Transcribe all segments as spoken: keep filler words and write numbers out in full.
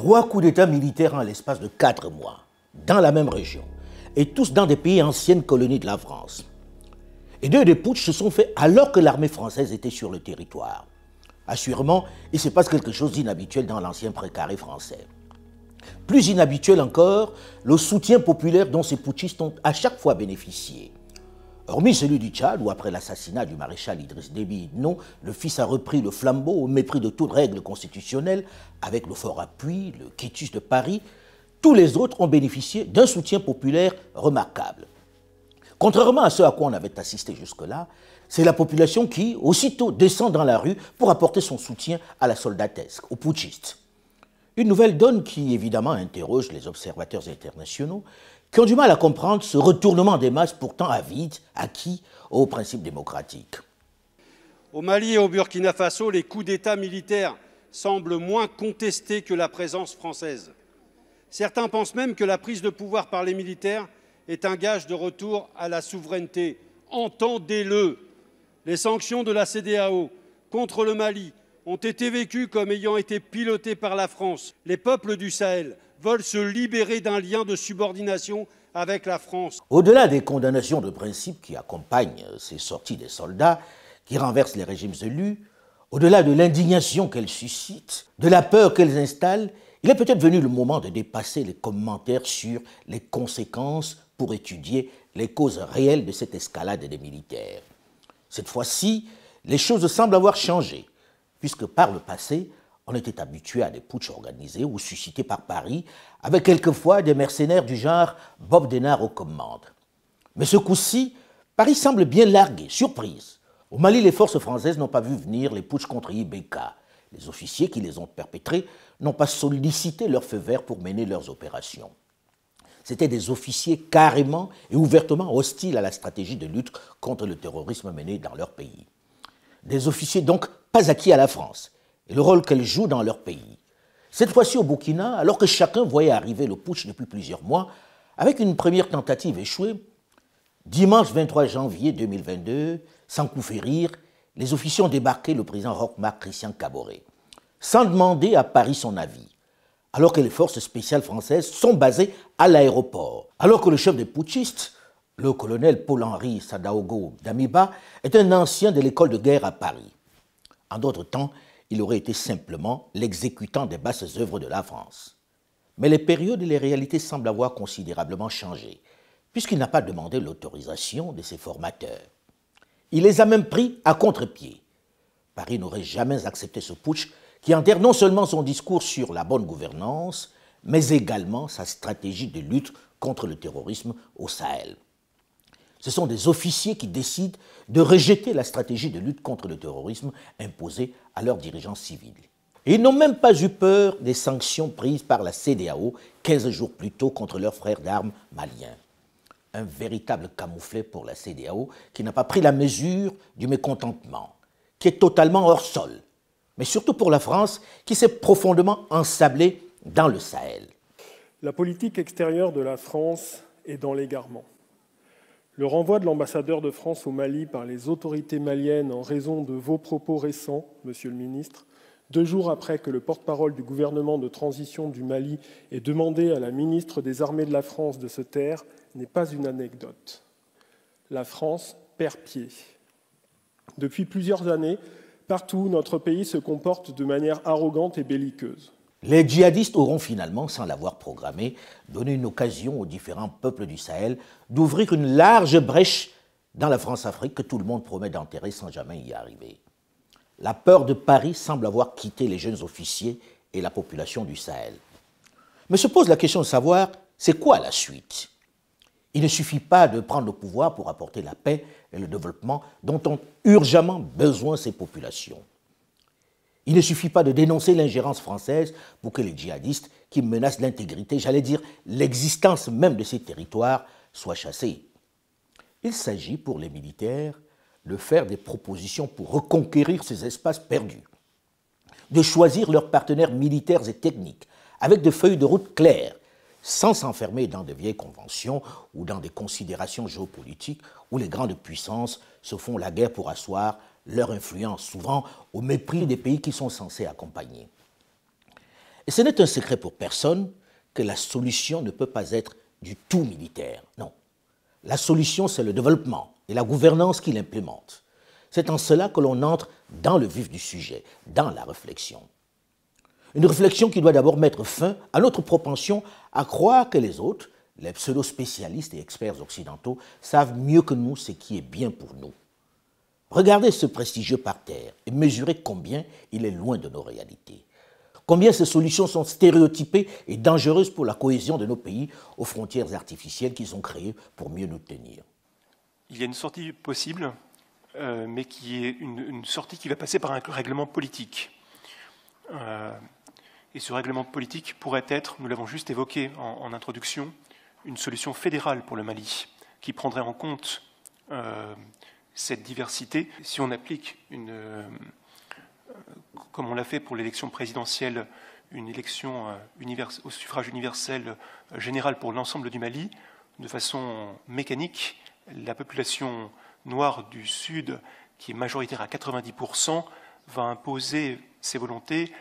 Trois coups d'État militaires en l'espace de quatre mois, dans la même région, et tous dans des pays anciennes colonies de la France. Et deux des putschs se sont faits alors que l'armée française était sur le territoire. Assurément, il se passe quelque chose d'inhabituel dans l'ancien précaré français. Plus inhabituel encore, le soutien populaire dont ces putschistes ont à chaque fois bénéficié. Hormis celui du Tchad, où après l'assassinat du maréchal Idriss Déby, non, le fils a repris le flambeau au mépris de toute règle constitutionnelle, avec le fort appui, le quitus de Paris, tous les autres ont bénéficié d'un soutien populaire remarquable. Contrairement à ce à quoi on avait assisté jusque-là, c'est la population qui, aussitôt, descend dans la rue pour apporter son soutien à la soldatesque, aux putschistes. Une nouvelle donne qui, évidemment, interroge les observateurs internationaux, qui ont du mal à comprendre ce retournement des masses pourtant avides, acquis aux principes démocratiques. Au Mali et au Burkina Faso, les coups d'État militaires semblent moins contestés que la présence française. Certains pensent même que la prise de pouvoir par les militaires est un gage de retour à la souveraineté. Entendez-le, les sanctions de la CEDEAO contre le Mali ont été vécues comme ayant été pilotées par la France. Les peuples du Sahel veulent se libérer d'un lien de subordination avec la France. Au-delà des condamnations de principe qui accompagnent ces sorties des soldats, qui renversent les régimes élus, au-delà de l'indignation qu'elles suscitent, de la peur qu'elles installent, il est peut-être venu le moment de dépasser les commentaires sur les conséquences pour étudier les causes réelles de cette escalade des militaires. Cette fois-ci, les choses semblent avoir changé, puisque par le passé, on était habitué à des putschs organisés ou suscités par Paris, avec quelquefois des mercenaires du genre Bob Denard aux commandes. Mais ce coup-ci, Paris semble bien largué, surprise. Au Mali, les forces françaises n'ont pas vu venir les putschs contre I B K. Les officiers qui les ont perpétrés n'ont pas sollicité leur feu vert pour mener leurs opérations. C'étaient des officiers carrément et ouvertement hostiles à la stratégie de lutte contre le terrorisme menée dans leur pays. Des officiers donc pas acquis à la France, et le rôle qu'elles jouent dans leur pays. Cette fois-ci au Burkina, alors que chacun voyait arriver le putsch depuis plusieurs mois, avec une première tentative échouée, dimanche vingt-trois janvier deux mille vingt-deux, sans coup férir, les officiers ont débarqué le président Roch Marc Christian Kaboré, sans demander à Paris son avis, alors que les forces spéciales françaises sont basées à l'aéroport, alors que le chef des putschistes, le colonel Paul-Henri Sadaogo Damiba, est un ancien de l'école de guerre à Paris. En d'autres temps, il aurait été simplement l'exécutant des basses œuvres de la France. Mais les périodes et les réalités semblent avoir considérablement changé, puisqu'il n'a pas demandé l'autorisation de ses formateurs. Il les a même pris à contre-pied. Paris n'aurait jamais accepté ce putsch qui enterre non seulement son discours sur la bonne gouvernance, mais également sa stratégie de lutte contre le terrorisme au Sahel. Ce sont des officiers qui décident de rejeter la stratégie de lutte contre le terrorisme imposée à leurs dirigeants civils. Et ils n'ont même pas eu peur des sanctions prises par la CEDEAO quinze jours plus tôt contre leurs frères d'armes maliens. Un véritable camouflet pour la CEDEAO qui n'a pas pris la mesure du mécontentement, qui est totalement hors sol, mais surtout pour la France qui s'est profondément ensablée dans le Sahel. La politique extérieure de la France est dans l'égarement. Le renvoi de l'ambassadeur de France au Mali par les autorités maliennes en raison de vos propos récents, Monsieur le Ministre, deux jours après que le porte-parole du gouvernement de transition du Mali ait demandé à la ministre des Armées de la France de se taire, n'est pas une anecdote. La France perd pied. Depuis plusieurs années, partout, notre pays se comporte de manière arrogante et belliqueuse. Les djihadistes auront finalement, sans l'avoir programmé, donné une occasion aux différents peuples du Sahel d'ouvrir une large brèche dans la France-Afrique que tout le monde promet d'enterrer sans jamais y arriver. La peur de Paris semble avoir quitté les jeunes officiers et la population du Sahel. Mais se pose la question de savoir, c'est quoi la suite? Il ne suffit pas de prendre le pouvoir pour apporter la paix et le développement dont ont urgemment besoin ces populations. Il ne suffit pas de dénoncer l'ingérence française pour que les djihadistes qui menacent l'intégrité, j'allais dire l'existence même de ces territoires, soient chassés. Il s'agit pour les militaires de faire des propositions pour reconquérir ces espaces perdus, de choisir leurs partenaires militaires et techniques avec des feuilles de route claires, sans s'enfermer dans de vieilles conventions ou dans des considérations géopolitiques où les grandes puissances se font la guerre pour asseoir leur influence, souvent au mépris des pays qui sont censés accompagner. Et ce n'est un secret pour personne que la solution ne peut pas être du tout militaire, non. La solution, c'est le développement et la gouvernance qui l'implémente. C'est en cela que l'on entre dans le vif du sujet, dans la réflexion. Une réflexion qui doit d'abord mettre fin à notre propension à croire que les autres, les pseudo-spécialistes et experts occidentaux, savent mieux que nous ce qui est bien pour nous. Regardez ce prestigieux parterre et mesurez combien il est loin de nos réalités. Combien ces solutions sont stéréotypées et dangereuses pour la cohésion de nos pays aux frontières artificielles qu'ils ont créées pour mieux nous tenir. Il y a une sortie possible, euh, mais qui est une, une sortie qui va passer par un règlement politique. Euh, et ce règlement politique pourrait être, nous l'avons juste évoqué en, en introduction, une solution fédérale pour le Mali, qui prendrait en compte euh, cette diversité. Si on applique, une, euh, comme on l'a fait pour l'élection présidentielle, une élection euh, univers, au suffrage universel euh, général pour l'ensemble du Mali, de façon mécanique, la population noire du Sud, qui est majoritaire à quatre-vingt-dix pour cent, va imposer ses volontés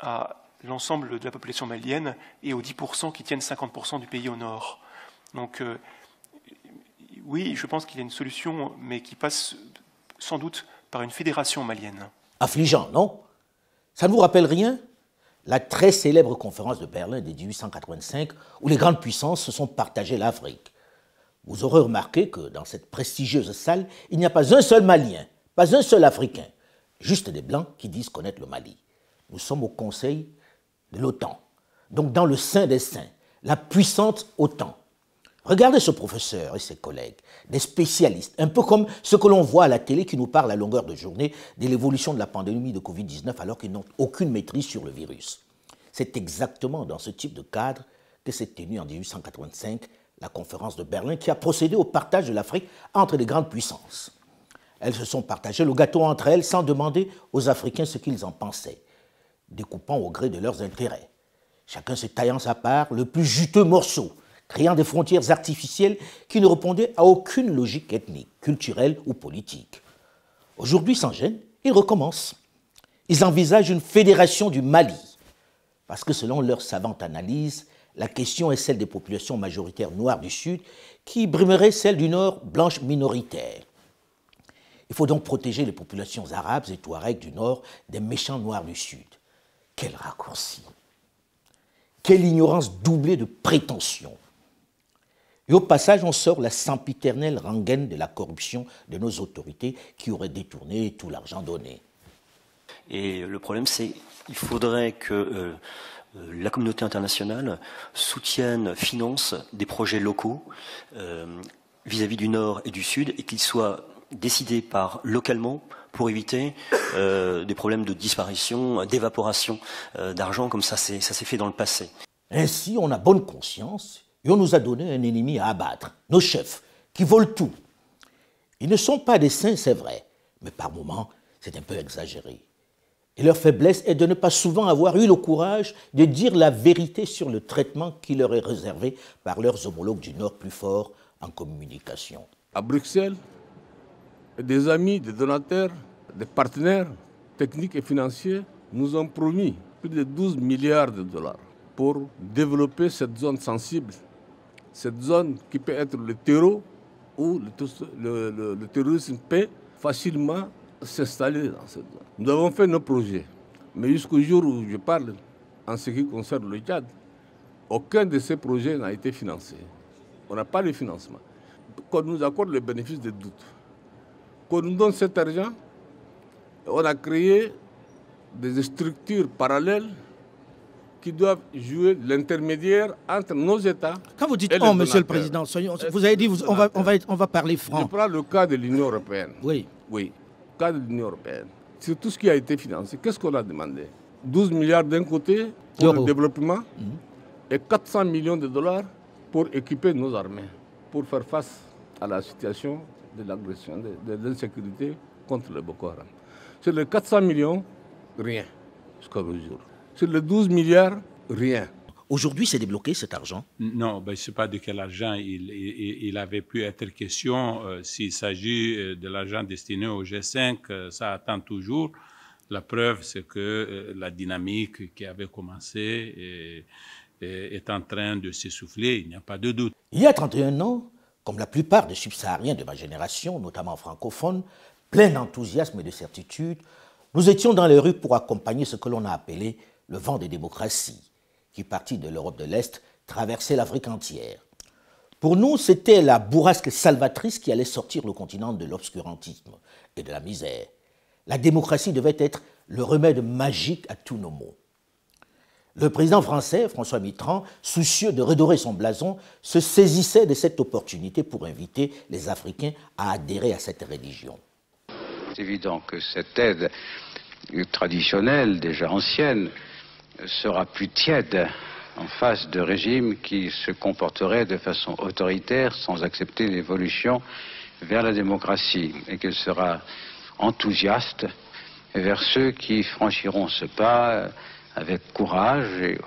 à l'ensemble de la population malienne et aux dix pour cent qui tiennent cinquante pour cent du pays au nord. Donc euh, oui, je pense qu'il y a une solution, mais qui passe sans doute par une fédération malienne. Affligeant, non? Ça ne vous rappelle rien? La très célèbre conférence de Berlin de mille huit cent quatre-vingt-cinq, où les grandes puissances se sont partagées l'Afrique. Vous aurez remarqué que dans cette prestigieuse salle, il n'y a pas un seul Malien, pas un seul Africain. Juste des Blancs qui disent connaître le Mali. Nous sommes au Conseil de l'OTAN, donc dans le sein des saints, la puissante OTAN. Regardez ce professeur et ses collègues, des spécialistes, un peu comme ce que l'on voit à la télé qui nous parle à longueur de journée de l'évolution de la pandémie de Covid dix-neuf alors qu'ils n'ont aucune maîtrise sur le virus. C'est exactement dans ce type de cadre que s'est tenue en mille huit cent quatre-vingt-cinq la conférence de Berlin qui a procédé au partage de l'Afrique entre les grandes puissances. Elles se sont partagées le gâteau entre elles sans demander aux Africains ce qu'ils en pensaient, découpant au gré de leurs intérêts. Chacun se taillant sa part, le plus juteux morceau, créant des frontières artificielles qui ne répondaient à aucune logique ethnique, culturelle ou politique. Aujourd'hui, sans gêne, ils recommencent. Ils envisagent une fédération du Mali, parce que selon leur savante analyse, la question est celle des populations majoritaires noires du Sud qui brimeraient celles du Nord, blanches minoritaires. Il faut donc protéger les populations arabes et touaregs du Nord des méchants noirs du Sud. Quel raccourci! Quelle ignorance doublée de prétention! Et au passage, on sort la sempiternelle rengaine de la corruption de nos autorités qui auraient détourné tout l'argent donné. Et le problème, c'est qu'il faudrait que euh, la communauté internationale soutienne, finance des projets locaux euh, vis-à-vis du Nord et du Sud et qu'ils soient décidé par localement pour éviter euh, des problèmes de disparition, d'évaporation euh, d'argent comme ça s'est fait dans le passé. Ainsi, on a bonne conscience et on nous a donné un ennemi à abattre, nos chefs, qui volent tout. Ils ne sont pas des saints, c'est vrai, mais par moments, c'est un peu exagéré. Et leur faiblesse est de ne pas souvent avoir eu le courage de dire la vérité sur le traitement qui leur est réservé par leurs homologues du Nord plus forts en communication. À Bruxelles, des amis, des donateurs, des partenaires techniques et financiers nous ont promis plus de douze milliards de dollars pour développer cette zone sensible, cette zone qui peut être le terreau où le, le, le, le terrorisme peut facilement s'installer dans cette zone. Nous avons fait nos projets, mais jusqu'au jour où je parle, en ce qui concerne le Tchad, aucun de ces projets n'a été financé. On n'a pas le financement. Qu'on nous accorde le bénéfice des doutes. Qu'on nous donne cet argent, on a créé des structures parallèles qui doivent jouer l'intermédiaire entre nos États. Quand vous dites « on », Monsieur le Président, soyons, vous avez dit vous, on, va, on, va être, on va parler franc. Je prends le cas de l'Union européenne. Oui. Oui, le cas de l'Union européenne. C'est tout ce qui a été financé. Qu'est-ce qu'on a demandé? douze milliards d'un côté pour le développement mmh. et quatre cents millions de dollars pour équiper nos armées, pour faire face à la situation de l'agression, de, de l'insécurité contre le Boko Haram. Sur les quatre cents millions, rien, jusqu'à aujourd'hui. Sur les douze milliards, rien. Aujourd'hui, c'est débloqué cet argent? Non, ben, je ne sais pas de quel argent il, il, il avait pu être question. Euh, S'il s'agit de l'argent destiné au G cinq, euh, ça attend toujours. La preuve, c'est que euh, la dynamique qui avait commencé est, est, est en train de s'essouffler, il n'y a pas de doute. Il y a trente et un ans, comme la plupart des subsahariens de ma génération, notamment francophones, plein d'enthousiasme et de certitude, nous étions dans les rues pour accompagner ce que l'on a appelé le vent des démocraties, qui partit de l'Europe de l'Est, traversait l'Afrique entière. Pour nous, c'était la bourrasque salvatrice qui allait sortir le continent de l'obscurantisme et de la misère. La démocratie devait être le remède magique à tous nos maux. Le président français, François Mitterrand, soucieux de redorer son blason, se saisissait de cette opportunité pour inviter les Africains à adhérer à cette religion. C'est évident que cette aide traditionnelle, déjà ancienne, sera plus tiède en face de régimes qui se comporteraient de façon autoritaire sans accepter l'évolution vers la démocratie, et qu'elle sera enthousiaste vers ceux qui franchiront ce pas avec courage et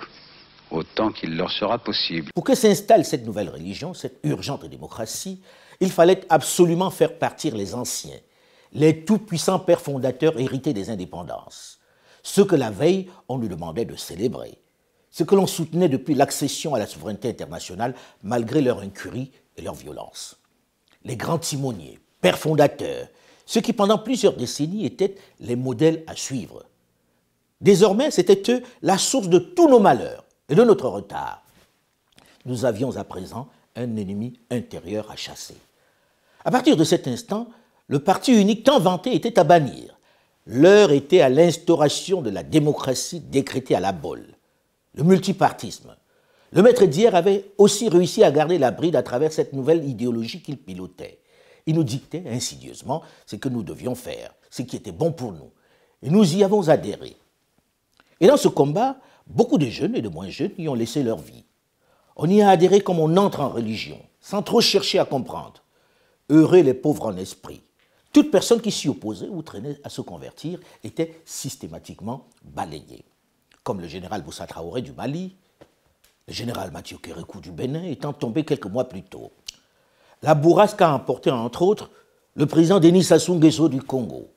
autant qu'il leur sera possible. Pour que s'installe cette nouvelle religion, cette urgente démocratie, il fallait absolument faire partir les anciens, les tout-puissants pères fondateurs hérités des indépendances, ceux que la veille on nous demandait de célébrer, ceux que l'on soutenait depuis l'accession à la souveraineté internationale malgré leur incurie et leur violence. Les grands timoniers, pères fondateurs, ceux qui pendant plusieurs décennies étaient les modèles à suivre. Désormais, c'était eux la source de tous nos malheurs et de notre retard. Nous avions à présent un ennemi intérieur à chasser. À partir de cet instant, le parti unique tant vanté était à bannir. L'heure était à l'instauration de la démocratie décrétée à la Baule, le multipartisme. Le maître d'hier avait aussi réussi à garder la bride à travers cette nouvelle idéologie qu'il pilotait. Il nous dictait insidieusement ce que nous devions faire, ce qui était bon pour nous. Et nous y avons adhéré. Et dans ce combat, beaucoup de jeunes et de moins jeunes y ont laissé leur vie. On y a adhéré comme on entre en religion, sans trop chercher à comprendre. Heureux les pauvres en esprit. Toute personne qui s'y opposait ou traînait à se convertir était systématiquement balayée. Comme le général Boussa Traoré du Mali, le général Mathieu Kérékou du Bénin étant tombé quelques mois plus tôt. La bourrasque a emporté entre autres le président Denis Sassou Nguesso du Congo,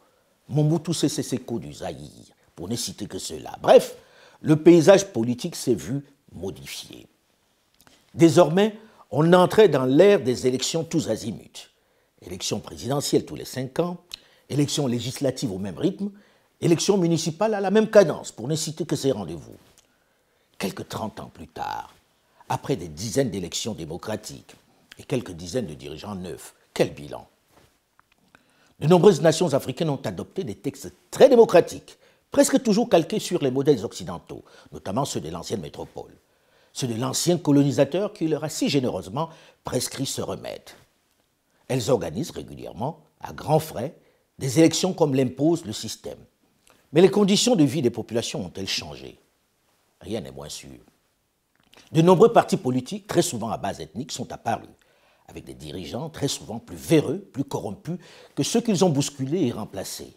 Mobutu Sese Seko du Zaïre, pour ne citer que cela. Bref, le paysage politique s'est vu modifié. Désormais, on entrait dans l'ère des élections tous azimuts. Élections présidentielles tous les cinq ans, élections législatives au même rythme, élections municipales à la même cadence, pour ne citer que ces rendez-vous. Quelques trente ans plus tard, après des dizaines d'élections démocratiques et quelques dizaines de dirigeants neufs, quel bilan! De nombreuses nations africaines ont adopté des textes très démocratiques, presque toujours calqués sur les modèles occidentaux, notamment ceux de l'ancienne métropole, ceux de l'ancien colonisateur qui leur a si généreusement prescrit ce remède. Elles organisent régulièrement, à grands frais, des élections comme l'impose le système. Mais les conditions de vie des populations ont-elles changé? Rien n'est moins sûr. De nombreux partis politiques, très souvent à base ethnique, sont apparus, avec des dirigeants très souvent plus véreux, plus corrompus que ceux qu'ils ont bousculés et remplacés.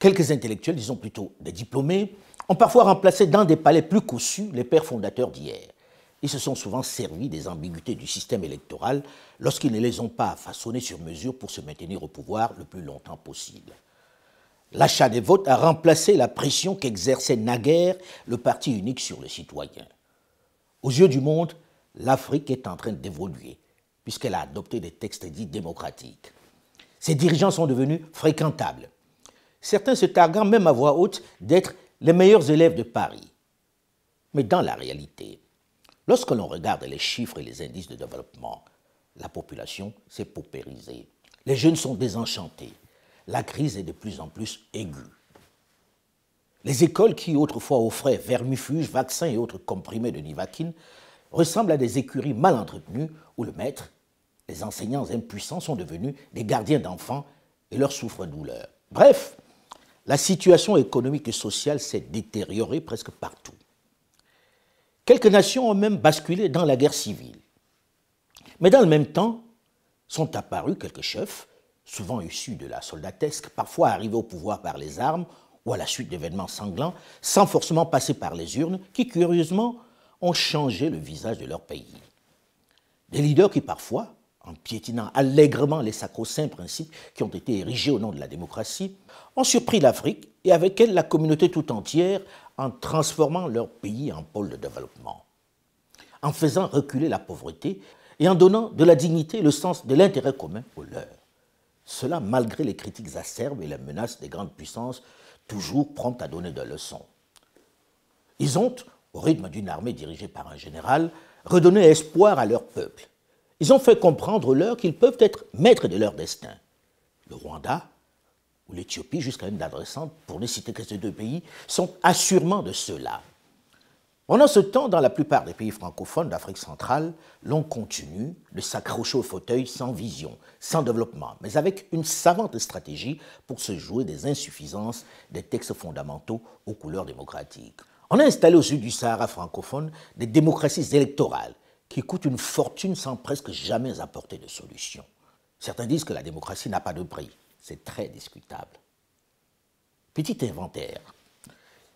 Quelques intellectuels, disons plutôt des diplômés, ont parfois remplacé dans des palais plus cossus les pères fondateurs d'hier. Ils se sont souvent servis des ambiguïtés du système électoral lorsqu'ils ne les ont pas façonnés sur mesure pour se maintenir au pouvoir le plus longtemps possible. L'achat des votes a remplacé la pression qu'exerçait naguère le parti unique sur les citoyens. Aux yeux du monde, l'Afrique est en train d'évoluer, puisqu'elle a adopté des textes dits démocratiques. Ses dirigeants sont devenus fréquentables. Certains se targuant même à voix haute d'être les meilleurs élèves de Paris. Mais dans la réalité, lorsque l'on regarde les chiffres et les indices de développement, la population s'est paupérisée. Les jeunes sont désenchantés. La crise est de plus en plus aiguë. Les écoles qui autrefois offraient vermifuges, vaccins et autres comprimés de nivaquine ressemblent à des écuries mal entretenues où le maître, les enseignants impuissants sont devenus des gardiens d'enfants et leur souffre-douleur. Bref, la situation économique et sociale s'est détériorée presque partout. Quelques nations ont même basculé dans la guerre civile. Mais dans le même temps, sont apparus quelques chefs, souvent issus de la soldatesque, parfois arrivés au pouvoir par les armes, ou à la suite d'événements sanglants, sans forcément passer par les urnes, qui, curieusement, ont changé le visage de leur pays. Des leaders qui, parfois, en piétinant allègrement les sacro-saints principes qui ont été érigés au nom de la démocratie, ont surpris l'Afrique et avec elle la communauté tout entière en transformant leur pays en pôle de développement, en faisant reculer la pauvreté et en donnant de la dignité et le sens de l'intérêt commun aux leurs. Cela malgré les critiques acerbes et les menaces des grandes puissances toujours promptes à donner des leçons. Ils ont, au rythme d'une armée dirigée par un général, redonné espoir à leur peuple. Ils ont fait comprendre aux leurs qu'ils peuvent être maîtres de leur destin. Le Rwanda ou l'Éthiopie, jusqu'à une adressante, pour ne citer que ces deux pays, sont assurément de ceux-là. Pendant ce temps, dans la plupart des pays francophones d'Afrique centrale, l'on continue de s'accrocher au fauteuil sans vision, sans développement, mais avec une savante stratégie pour se jouer des insuffisances des textes fondamentaux aux couleurs démocratiques. On a installé au sud du Sahara francophone des démocraties électorales qui coûtent une fortune sans presque jamais apporter de solution. Certains disent que la démocratie n'a pas de prix. C'est très discutable. Petit inventaire.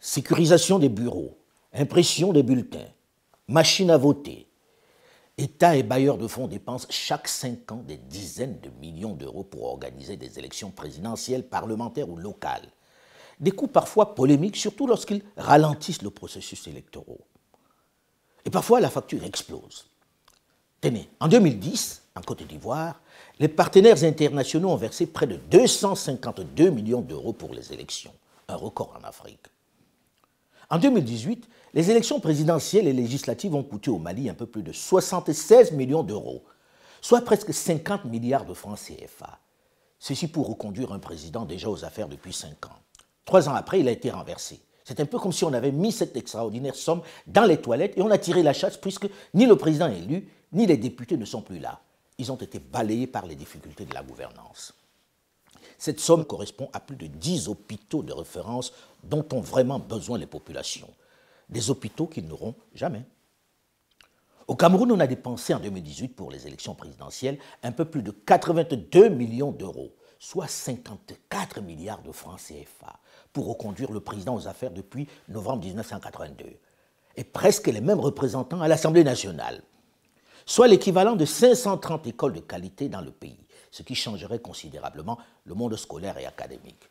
Sécurisation des bureaux. Impression des bulletins, machines à voter. État et bailleurs de fonds dépensent chaque cinq ans des dizaines de millions d'euros pour organiser des élections présidentielles, parlementaires ou locales. Des coûts parfois polémiques, surtout lorsqu'ils ralentissent le processus électoral. Et parfois, la facture explose. Tenez, en deux mille dix, en Côte d'Ivoire, les partenaires internationaux ont versé près de deux cent cinquante-deux millions d'euros pour les élections, un record en Afrique. En deux mille dix-huit, les élections présidentielles et législatives ont coûté au Mali un peu plus de soixante-seize millions d'euros, soit presque cinquante milliards de francs C F A. Ceci pour reconduire un président déjà aux affaires depuis cinq ans. Trois ans après, il a été renversé. C'est un peu comme si on avait mis cette extraordinaire somme dans les toilettes et on a tiré la chasse puisque ni le président élu, ni les députés ne sont plus là. Ils ont été balayés par les difficultés de la gouvernance. Cette somme correspond à plus de dix hôpitaux de référence dont ont vraiment besoin les populations. Des hôpitaux qu'ils n'auront jamais. Au Cameroun, on a dépensé en deux mille dix-huit pour les élections présidentielles un peu plus de quatre-vingt-deux millions d'euros, soit cinquante-quatre milliards de francs C F A, pour reconduire le président aux affaires depuis novembre mille neuf cent quatre-vingt-deux. Et presque les mêmes représentants à l'Assemblée nationale, soit l'équivalent de cinq cent trente écoles de qualité dans le pays, ce qui changerait considérablement le monde scolaire et académique.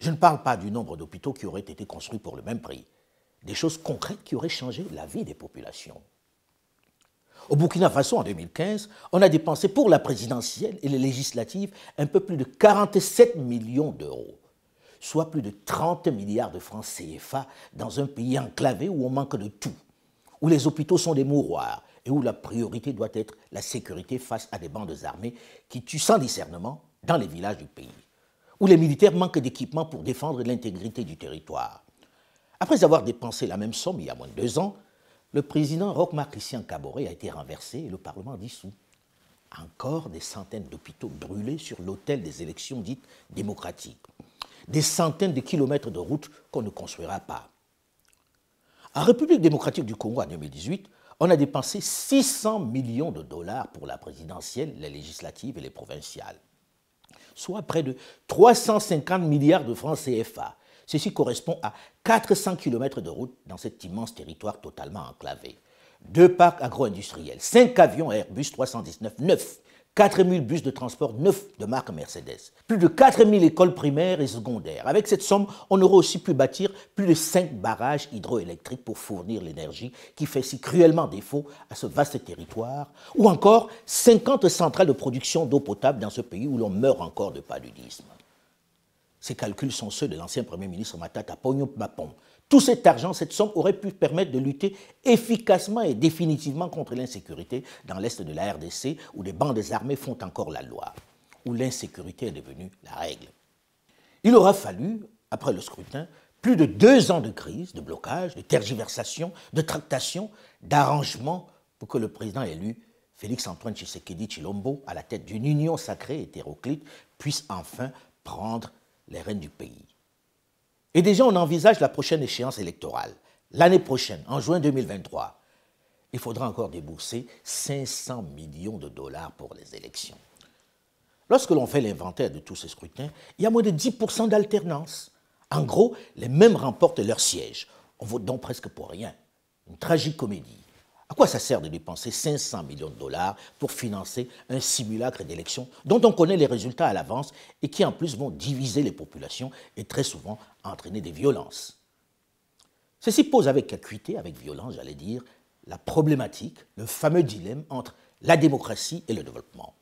Je ne parle pas du nombre d'hôpitaux qui auraient été construits pour le même prix, des choses concrètes qui auraient changé la vie des populations. Au Burkina Faso, en deux mille quinze, on a dépensé pour la présidentielle et les législatives un peu plus de quarante-sept millions d'euros, soit plus de trente milliards de francs C F A dans un pays enclavé où on manque de tout, où les hôpitaux sont des mouroirs, et où la priorité doit être la sécurité face à des bandes armées qui tuent sans discernement dans les villages du pays, où les militaires manquent d'équipement pour défendre l'intégrité du territoire. Après avoir dépensé la même somme il y a moins de deux ans, le président Roch Marc Christian Kaboré a été renversé et le Parlement dissous. Encore des centaines d'hôpitaux brûlés sur l'autel des élections dites démocratiques. Des centaines de kilomètres de routes qu'on ne construira pas. En République démocratique du Congo en deux mille dix-huit, on a dépensé six cents millions de dollars pour la présidentielle, les législatives et les provinciales, soit près de trois cent cinquante milliards de francs C F A. Ceci correspond à quatre cents kilomètres de route dans cet immense territoire totalement enclavé. Deux parcs agro-industriels, cinq avions Airbus trois cent dix-neuf neuf, quatre mille bus de transport neufs de marque Mercedes, plus de quatre mille écoles primaires et secondaires. Avec cette somme, on aurait aussi pu bâtir plus de cinq barrages hydroélectriques pour fournir l'énergie qui fait si cruellement défaut à ce vaste territoire, ou encore cinquante centrales de production d'eau potable dans ce pays où l'on meurt encore de paludisme. Ces calculs sont ceux de l'ancien Premier ministre Matata Ponyo Mapom. Tout cet argent, cette somme aurait pu permettre de lutter efficacement et définitivement contre l'insécurité dans l'est de la R D C où des bandes armées font encore la loi, où l'insécurité est devenue la règle. Il aura fallu, après le scrutin, plus de deux ans de crise, de blocage, de tergiversation, de tractation, d'arrangement pour que le président élu, Félix-Antoine Tshisekedi-Chilombo, à la tête d'une union sacrée hétéroclite, puisse enfin prendre les rênes du pays. Et déjà, on envisage la prochaine échéance électorale. L'année prochaine, en juin deux mille vingt-trois, il faudra encore débourser cinq cents millions de dollars pour les élections. Lorsque l'on fait l'inventaire de tous ces scrutins, il y a moins de dix pour cent d'alternance. En gros, les mêmes remportent leur siège. On vote donc presque pour rien. Une tragicomédie. À quoi ça sert de dépenser cinq cents millions de dollars pour financer un simulacre d'élection dont on connaît les résultats à l'avance et qui en plus vont diviser les populations et très souvent entraîner des violences? Ceci pose avec acuité, avec violence j'allais dire, la problématique, le fameux dilemme entre la démocratie et le développement.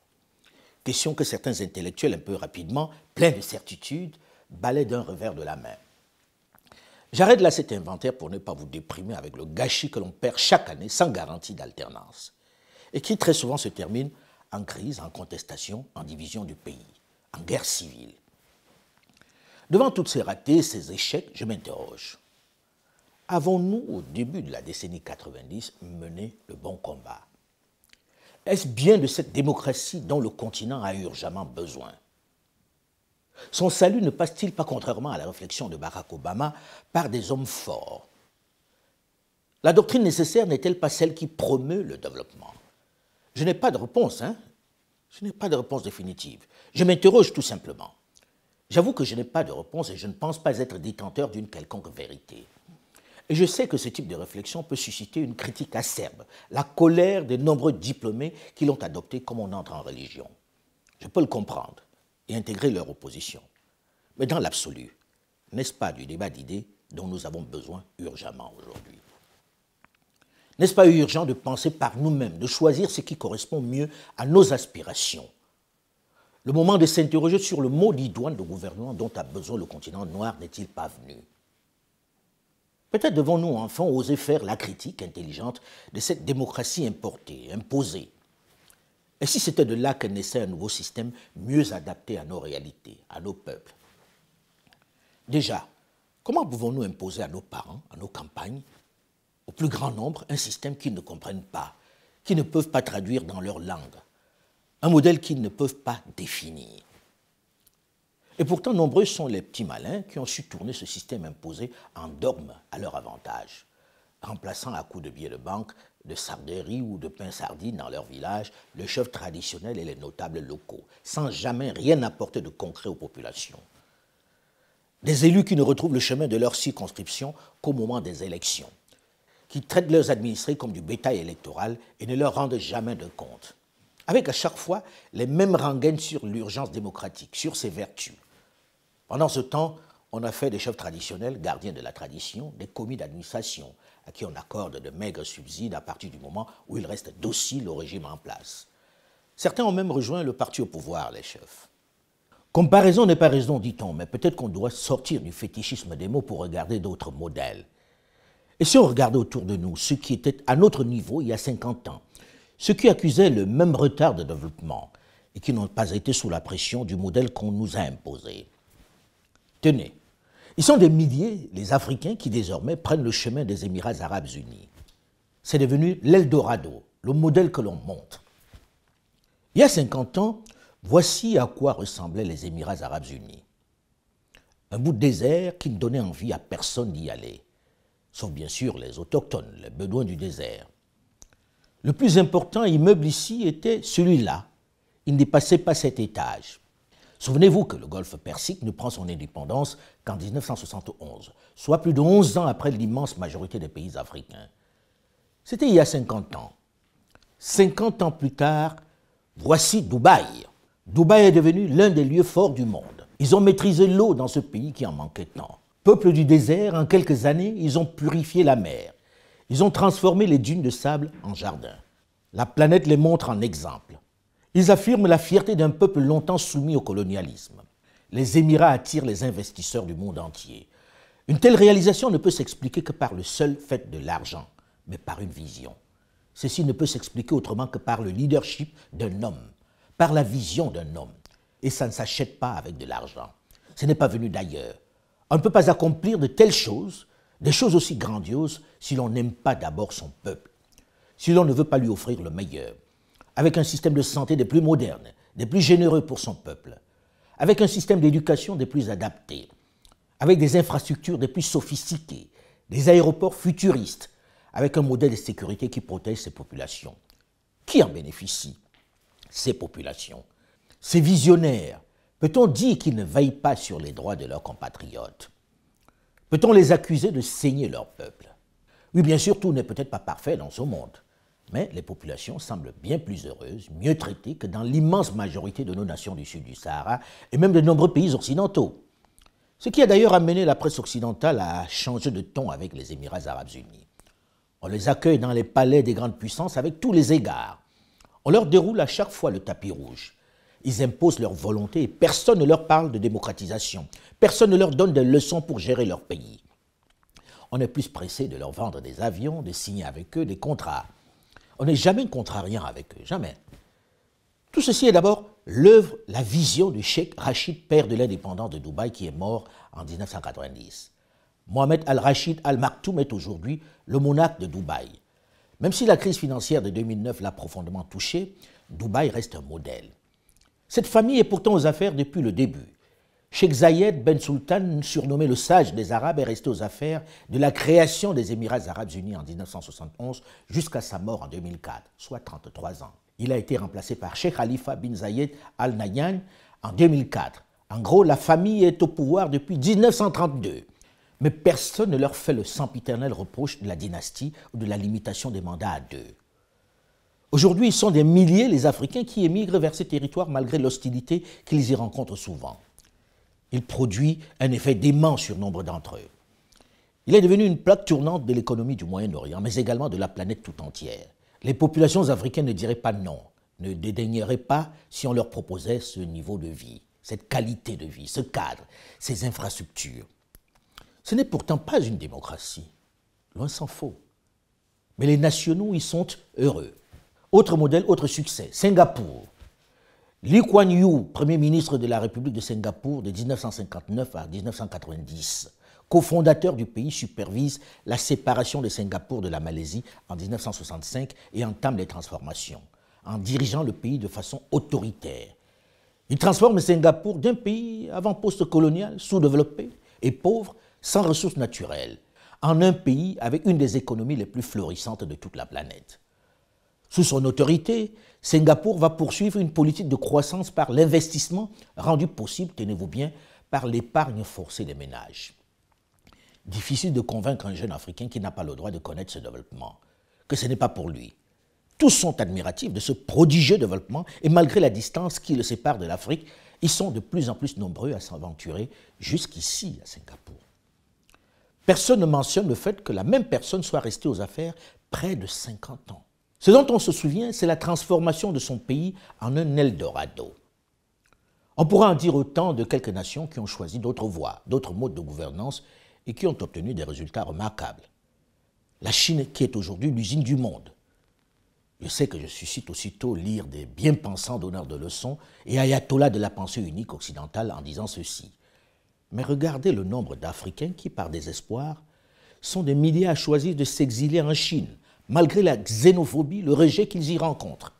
Question que certains intellectuels, un peu rapidement, pleins de certitudes, balaient d'un revers de la main. J'arrête là cet inventaire pour ne pas vous déprimer avec le gâchis que l'on perd chaque année sans garantie d'alternance et qui très souvent se termine en crise, en contestation, en division du pays, en guerre civile. Devant toutes ces ratés, ces échecs, je m'interroge. Avons-nous, au début de la décennie quatre-vingt-dix, mené le bon combat? Est-ce bien de cette démocratie dont le continent a urgemment besoin? Son salut ne passe-t-il pas, contrairement à la réflexion de Barack Obama, par des hommes forts? La doctrine nécessaire n'est-elle pas celle qui promeut le développement? Je n'ai pas de réponse, hein? Je n'ai pas de réponse définitive. Je m'interroge tout simplement. J'avoue que je n'ai pas de réponse et je ne pense pas être détenteur d'une quelconque vérité. Et je sais que ce type de réflexion peut susciter une critique acerbe, la colère des nombreux diplômés qui l'ont adopté comme on entre en religion. Je peux le comprendre et intégrer leur opposition. Mais dans l'absolu, n'est-ce pas du débat d'idées dont nous avons besoin urgemment aujourd'hui? N'est-ce pas urgent de penser par nous-mêmes, de choisir ce qui correspond mieux à nos aspirations? Le moment de s'interroger sur le maudit douane de gouvernement dont a besoin le continent noir n'est-il pas venu? Peut-être devons-nous enfin oser faire la critique intelligente de cette démocratie importée, imposée. Et si c'était de là que naissait un nouveau système mieux adapté à nos réalités, à nos peuples? Déjà, comment pouvons-nous imposer à nos parents, à nos campagnes, au plus grand nombre, un système qu'ils ne comprennent pas, qu'ils ne peuvent pas traduire dans leur langue, un modèle qu'ils ne peuvent pas définir? Et pourtant, nombreux sont les petits malins qui ont su tourner ce système imposé en dogme à leur avantage, remplaçant à coups de billets de banque, de sarderies ou de pain sardine dans leur village, le chef traditionnel et les notables locaux, sans jamais rien apporter de concret aux populations. Des élus qui ne retrouvent le chemin de leur circonscription qu'au moment des élections, qui traitent leurs administrés comme du bétail électoral et ne leur rendent jamais de compte, avec à chaque fois les mêmes rengaines sur l'urgence démocratique, sur ses vertus. Pendant ce temps, on a fait des chefs traditionnels, gardiens de la tradition, des commis d'administration, à qui on accorde de maigres subsides à partir du moment où ils restent dociles au régime en place. Certains ont même rejoint le parti au pouvoir, les chefs. Comparaison n'est pas raison, dit-on, mais peut-être qu'on doit sortir du fétichisme des mots pour regarder d'autres modèles. Et si on regardait autour de nous ceux qui étaient à notre niveau il y a cinquante ans, ceux qui accusaient le même retard de développement et qui n'ont pas été sous la pression du modèle qu'on nous a imposé. Tenez, ils sont des milliers, les Africains, qui désormais prennent le chemin des Émirats arabes unis. C'est devenu l'Eldorado, le modèle que l'on monte. Il y a cinquante ans, voici à quoi ressemblaient les Émirats arabes unis. Un bout de désert qui ne donnait envie à personne d'y aller, sauf bien sûr les autochtones, les bédouins du désert. Le plus important immeuble ici était celui-là. Il ne dépassait pas cet étage. Souvenez-vous que le golfe Persique ne prend son indépendance qu'en mille neuf cent soixante et onze, soit plus de onze ans après l'immense majorité des pays africains. C'était il y a cinquante ans. cinquante ans plus tard, voici Dubaï. Dubaï est devenu l'un des lieux forts du monde. Ils ont maîtrisé l'eau dans ce pays qui en manquait tant. Peuple du désert, en quelques années, ils ont purifié la mer. Ils ont transformé les dunes de sable en jardins. La planète les montre en exemple. Ils affirment la fierté d'un peuple longtemps soumis au colonialisme. Les Émirats attirent les investisseurs du monde entier. Une telle réalisation ne peut s'expliquer que par le seul fait de l'argent, mais par une vision. Ceci ne peut s'expliquer autrement que par le leadership d'un homme, par la vision d'un homme. Et ça ne s'achète pas avec de l'argent. Ce n'est pas venu d'ailleurs. On ne peut pas accomplir de telles choses, des choses aussi grandioses, si l'on n'aime pas d'abord son peuple, si l'on ne veut pas lui offrir le meilleur, avec un système de santé des plus modernes, des plus généreux pour son peuple, avec un système d'éducation des plus adaptés, avec des infrastructures des plus sophistiquées, des aéroports futuristes, avec un modèle de sécurité qui protège ses populations. Qui en bénéficie? Ces populations. Ces visionnaires, peut-on dire qu'ils ne veillent pas sur les droits de leurs compatriotes? Peut-on les accuser de saigner leur peuple? Oui, bien sûr, tout n'est peut-être pas parfait dans ce monde. Mais les populations semblent bien plus heureuses, mieux traitées que dans l'immense majorité de nos nations du sud du Sahara et même de nombreux pays occidentaux. Ce qui a d'ailleurs amené la presse occidentale à changer de ton avec les Émirats arabes unis. On les accueille dans les palais des grandes puissances avec tous les égards. On leur déroule à chaque fois le tapis rouge. Ils imposent leur volonté et personne ne leur parle de démocratisation. Personne ne leur donne des leçons pour gérer leur pays. On est plus pressé de leur vendre des avions, de signer avec eux des contrats. On n'est jamais contrariant avec eux, jamais. Tout ceci est d'abord l'œuvre, la vision du Cheikh Rachid, père de l'indépendance de Dubaï, qui est mort en mille neuf cent quatre-vingt-dix. Mohamed al-Rachid al-Maktoum est aujourd'hui le monarque de Dubaï. Même si la crise financière de deux mille neuf l'a profondément touché, Dubaï reste un modèle. Cette famille est pourtant aux affaires depuis le début. Cheikh Zayed bin Sultan, surnommé le sage des Arabes, est resté aux affaires de la création des Émirats arabes unis en mille neuf cent soixante et onze jusqu'à sa mort en deux mille quatre, soit trente-trois ans. Il a été remplacé par Cheikh Khalifa bin Zayed al-Nayan en deux mille quatre. En gros, la famille est au pouvoir depuis mille neuf cent trente-deux. Mais personne ne leur fait le sempiternel reproche de la dynastie ou de la limitation des mandats à deux. Aujourd'hui, ils sont des milliers les Africains qui émigrent vers ces territoires malgré l'hostilité qu'ils y rencontrent souvent. Il produit un effet dément sur nombre d'entre eux. Il est devenu une plaque tournante de l'économie du Moyen-Orient, mais également de la planète tout entière. Les populations africaines ne diraient pas non, ne dédaigneraient pas si on leur proposait ce niveau de vie, cette qualité de vie, ce cadre, ces infrastructures. Ce n'est pourtant pas une démocratie, loin s'en faut. Mais les nationaux y sont heureux. Autre modèle, autre succès, Singapour. Lee Kuan Yew, premier ministre de la République de Singapour de mille neuf cent cinquante-neuf à mille neuf cent quatre-vingt-dix, cofondateur du pays, supervise la séparation de Singapour de la Malaisie en mille neuf cent soixante-cinq et entame les transformations, en dirigeant le pays de façon autoritaire. Il transforme Singapour d'un pays avant-poste colonial, sous-développé et pauvre, sans ressources naturelles, en un pays avec une des économies les plus florissantes de toute la planète. Sous son autorité, Singapour va poursuivre une politique de croissance par l'investissement rendu possible, tenez-vous bien, par l'épargne forcée des ménages. Difficile de convaincre un jeune Africain qui n'a pas le droit de connaître ce développement, que ce n'est pas pour lui. Tous sont admiratifs de ce prodigieux développement et malgré la distance qui le sépare de l'Afrique, ils sont de plus en plus nombreux à s'aventurer jusqu'ici à Singapour. Personne ne mentionne le fait que la même personne soit restée aux affaires près de cinquante ans. Ce dont on se souvient, c'est la transformation de son pays en un Eldorado. On pourra en dire autant de quelques nations qui ont choisi d'autres voies, d'autres modes de gouvernance et qui ont obtenu des résultats remarquables. La Chine qui est aujourd'hui l'usine du monde. Je sais que je suscite aussitôt lire des bien-pensants donneurs de leçons et ayatollahs de la pensée unique occidentale en disant ceci. Mais regardez le nombre d'Africains qui, par désespoir, sont des milliers à choisir de s'exiler en Chine, malgré la xénophobie, le rejet qu'ils y rencontrent.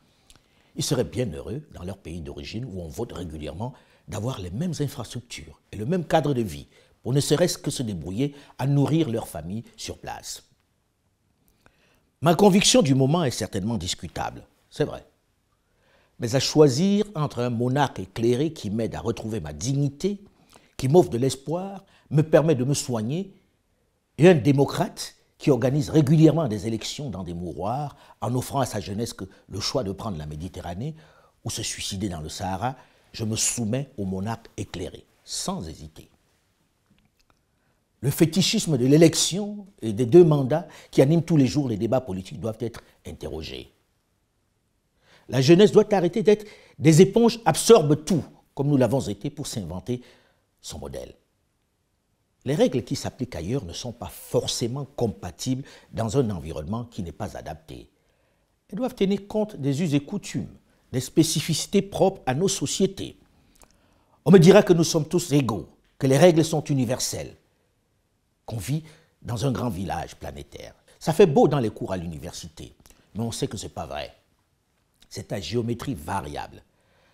Ils seraient bien heureux, dans leur pays d'origine, où on vote régulièrement, d'avoir les mêmes infrastructures et le même cadre de vie, pour ne serait-ce que se débrouiller à nourrir leur famille sur place. Ma conviction du moment est certainement discutable, c'est vrai. Mais à choisir entre un monarque éclairé qui m'aide à retrouver ma dignité, qui m'offre de l'espoir, me permet de me soigner, et un démocrate qui organise régulièrement des élections dans des mouroirs en offrant à sa jeunesse que le choix de prendre la Méditerranée ou se suicider dans le Sahara, je me soumets au monarque éclairé, sans hésiter. Le fétichisme de l'élection et des deux mandats qui animent tous les jours les débats politiques doivent être interrogés. La jeunesse doit arrêter d'être des éponges absorbent tout, comme nous l'avons été pour s'inventer son modèle. Les règles qui s'appliquent ailleurs ne sont pas forcément compatibles dans un environnement qui n'est pas adapté. Elles doivent tenir compte des us et coutumes, des spécificités propres à nos sociétés. On me dira que nous sommes tous égaux, que les règles sont universelles, qu'on vit dans un grand village planétaire. Ça fait beau dans les cours à l'université, mais on sait que ce n'est pas vrai. C'est à géométrie variable.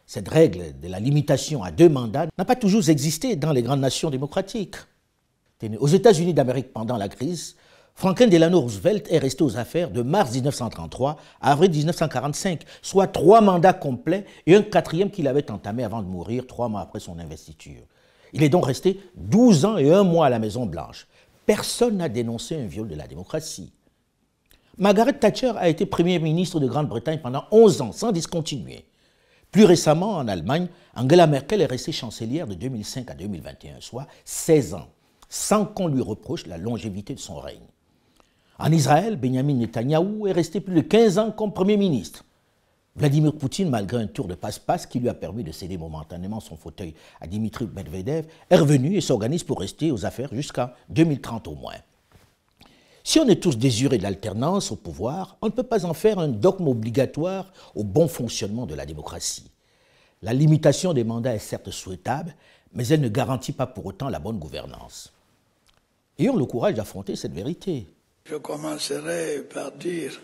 Cette règle de la limitation à deux mandats n'a pas toujours existé dans les grandes nations démocratiques. Aux États-Unis d'Amérique pendant la crise, Franklin Delano Roosevelt est resté aux affaires de mars mille neuf cent trente-trois à avril mille neuf cent quarante-cinq, soit trois mandats complets et un quatrième qu'il avait entamé avant de mourir trois mois après son investiture. Il est donc resté douze ans et un mois à la Maison-Blanche. Personne n'a dénoncé un viol de la démocratie. Margaret Thatcher a été Premier ministre de Grande-Bretagne pendant onze ans, sans discontinuer. Plus récemment, en Allemagne, Angela Merkel est restée chancelière de deux mille cinq à deux mille vingt et un, soit seize ans, sans qu'on lui reproche la longévité de son règne. En Israël, Benjamin Netanyahu est resté plus de quinze ans comme Premier ministre. Vladimir Poutine, malgré un tour de passe-passe qui lui a permis de céder momentanément son fauteuil à Dimitri Medvedev, est revenu et s'organise pour rester aux affaires jusqu'en deux mille trente au moins. Si on est tous désirés de l'alternance au pouvoir, on ne peut pas en faire un dogme obligatoire au bon fonctionnement de la démocratie. La limitation des mandats est certes souhaitable, mais elle ne garantit pas pour autant la bonne gouvernance. Ayons le courage d'affronter cette vérité. Je commencerai par dire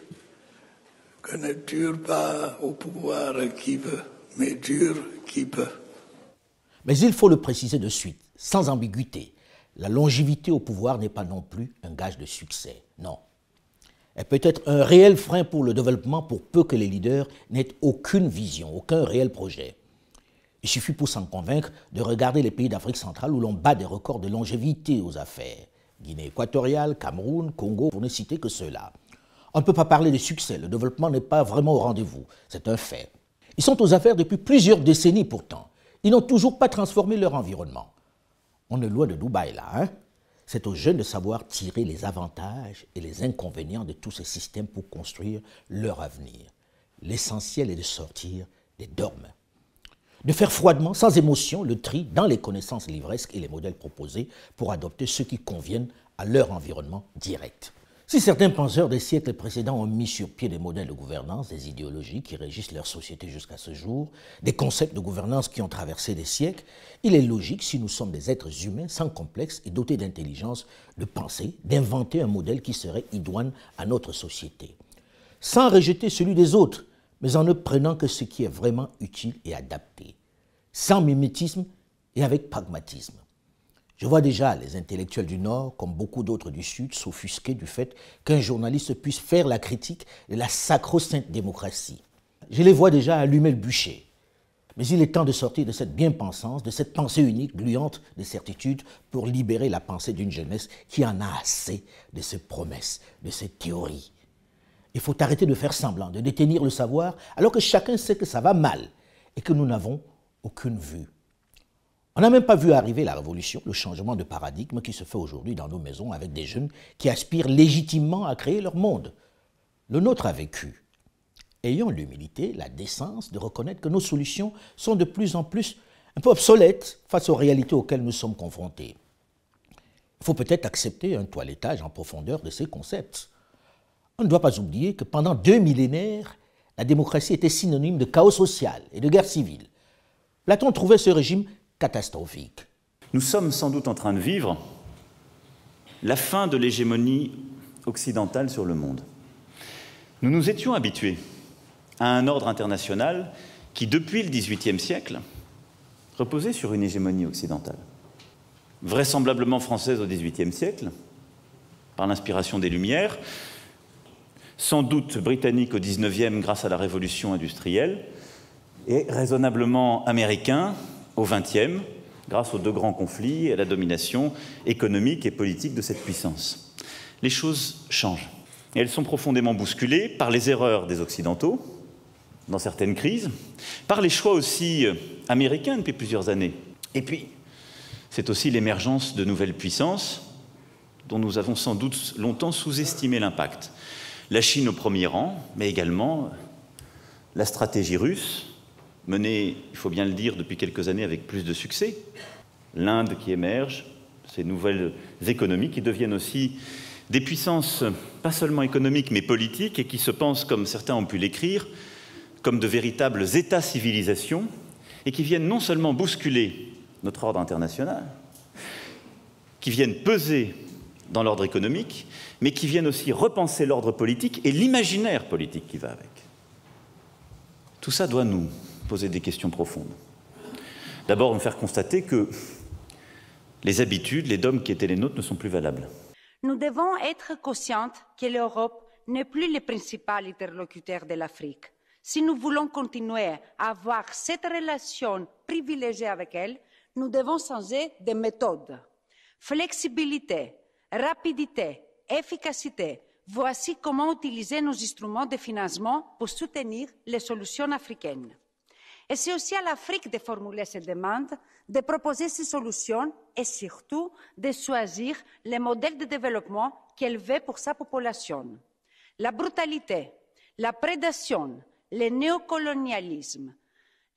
que ne dure pas au pouvoir qui veut, mais dure qui peut. Mais il faut le préciser de suite, sans ambiguïté. La longévité au pouvoir n'est pas non plus un gage de succès, non. Elle peut être un réel frein pour le développement pour peu que les leaders n'aient aucune vision, aucun réel projet. Il suffit pour s'en convaincre de regarder les pays d'Afrique centrale où l'on bat des records de longévité aux affaires. Guinée équatoriale, Cameroun, Congo, pour ne citer que ceux-là. On ne peut pas parler de succès, le développement n'est pas vraiment au rendez-vous, c'est un fait. Ils sont aux affaires depuis plusieurs décennies pourtant. Ils n'ont toujours pas transformé leur environnement. On est loin de Dubaï là, hein? C'est aux jeunes de savoir tirer les avantages et les inconvénients de tous ces systèmes pour construire leur avenir. L'essentiel est de sortir des dogmes, de faire froidement, sans émotion, le tri dans les connaissances livresques et les modèles proposés pour adopter ceux qui conviennent à leur environnement direct. Si certains penseurs des siècles précédents ont mis sur pied des modèles de gouvernance, des idéologies qui régissent leur société jusqu'à ce jour, des concepts de gouvernance qui ont traversé des siècles, il est logique, si nous sommes des êtres humains sans complexe et dotés d'intelligence, de penser, d'inventer un modèle qui serait idoine à notre société. Sans rejeter celui des autres, mais en ne prenant que ce qui est vraiment utile et adapté. Sans mimétisme et avec pragmatisme. Je vois déjà les intellectuels du Nord, comme beaucoup d'autres du Sud, s'offusquer du fait qu'un journaliste puisse faire la critique de la sacro-sainte démocratie. Je les vois déjà allumer le bûcher. Mais il est temps de sortir de cette bien-pensance, de cette pensée unique, gluante de certitude, pour libérer la pensée d'une jeunesse qui en a assez de ses promesses, de ses théories. Il faut arrêter de faire semblant, de détenir le savoir, alors que chacun sait que ça va mal et que nous n'avons aucune vue. On n'a même pas vu arriver la révolution, le changement de paradigme qui se fait aujourd'hui dans nos maisons avec des jeunes qui aspirent légitimement à créer leur monde. Le nôtre a vécu. Ayons l'humilité, la décence de reconnaître que nos solutions sont de plus en plus un peu obsolètes face aux réalités auxquelles nous sommes confrontés. Il faut peut-être accepter un toilettage en profondeur de ces concepts. On ne doit pas oublier que pendant deux millénaires, la démocratie était synonyme de chaos social et de guerre civile. Platon trouvait ce régime catastrophique. Nous sommes sans doute en train de vivre la fin de l'hégémonie occidentale sur le monde. Nous nous étions habitués à un ordre international qui, depuis le dix-huitième siècle, reposait sur une hégémonie occidentale. Vraisemblablement française au dix-huitième siècle, par l'inspiration des Lumières, sans doute britannique au dix-neuvième grâce à la révolution industrielle, et raisonnablement américain au vingtième, grâce aux deux grands conflits et à la domination économique et politique de cette puissance. Les choses changent. Et elles sont profondément bousculées par les erreurs des Occidentaux, dans certaines crises, par les choix aussi américains depuis plusieurs années. Et puis, c'est aussi l'émergence de nouvelles puissances dont nous avons sans doute longtemps sous-estimé l'impact. La Chine au premier rang, mais également la stratégie russe, menée, il faut bien le dire, depuis quelques années avec plus de succès. L'Inde qui émerge, ces nouvelles économies qui deviennent aussi des puissances, pas seulement économiques, mais politiques, et qui se pensent, comme certains ont pu l'écrire, comme de véritables états-civilisations, et qui viennent non seulement bousculer notre ordre international, qui viennent peser dans l'ordre économique, mais qui viennent aussi repenser l'ordre politique et l'imaginaire politique qui va avec. Tout ça doit nous poser des questions profondes. D'abord, me faire constater que les habitudes, les dogmes qui étaient les nôtres ne sont plus valables. Nous devons être conscientes que l'Europe n'est plus le principal interlocuteur de l'Afrique. Si nous voulons continuer à avoir cette relation privilégiée avec elle, nous devons changer de méthode. Flexibilité, rapidité, efficacité voici comment utiliser nos instruments de financement pour soutenir les solutions africaines. Et c'est aussi à l'Afrique de formuler ses demandes, de proposer ses solutions et surtout de choisir les modèles de développement qu'elle veut pour sa population. La brutalité, la prédation, le néocolonialisme,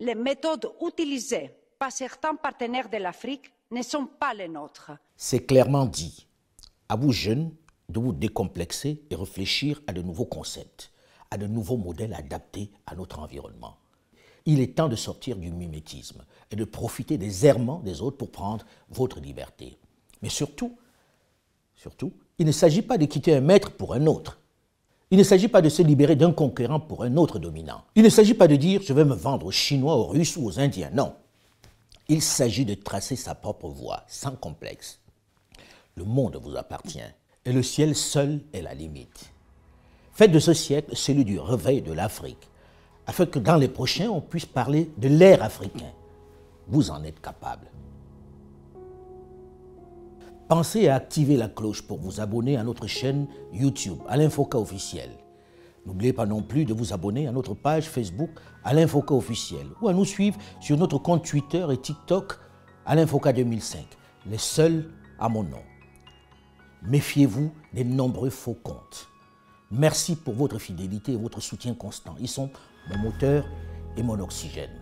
les méthodes utilisées par certains partenaires de l'Afrique ne sont pas les nôtres. C'est clairement dit. À vous jeunes de vous décomplexer et réfléchir à de nouveaux concepts, à de nouveaux modèles adaptés à notre environnement. Il est temps de sortir du mimétisme et de profiter des errements des autres pour prendre votre liberté. Mais surtout, surtout, il ne s'agit pas de quitter un maître pour un autre. Il ne s'agit pas de se libérer d'un conquérant pour un autre dominant. Il ne s'agit pas de dire « je vais me vendre aux Chinois, aux Russes ou aux Indiens ». Non. Il s'agit de tracer sa propre voie, sans complexe. Le monde vous appartient et le ciel seul est la limite. Faites de ce siècle celui du réveil de l'Afrique, afin que dans les prochains, on puisse parler de l'ère africain. Vous en êtes capable. Pensez à activer la cloche pour vous abonner à notre chaîne YouTube, Alain Foka Officiel. N'oubliez pas non plus de vous abonner à notre page Facebook, Alain Foka Officiel, ou à nous suivre sur notre compte Twitter et TikTok, Alain Foka deux mille cinq, les seuls à mon nom. Méfiez-vous des nombreux faux comptes. Merci pour votre fidélité et votre soutien constant. Ils sont mon moteur et mon oxygène.